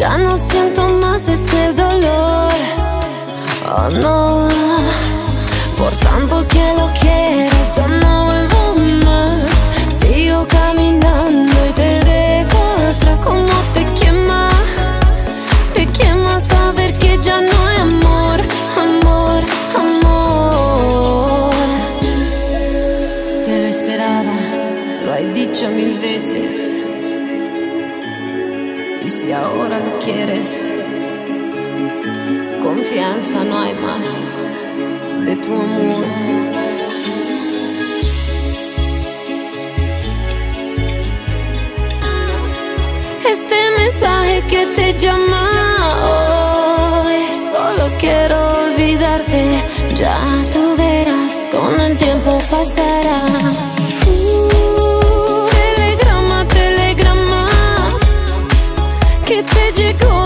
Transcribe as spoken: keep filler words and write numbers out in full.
Ya no siento más ese dolor, oh no. Por tanto que lo quieras, ya no vuelvo más. Sigo caminando y te dejo atrás. Como te quema, te quema saber que ya no hay amor, amor, amor. Te lo esperaba, lo has dicho mil veces. Y si ahora no quieres, confianza no hay más de tu amor. Este mensaje que te llama hoy, solo quiero olvidarte. Ya tú verás, con el tiempo pasará. Te llegó.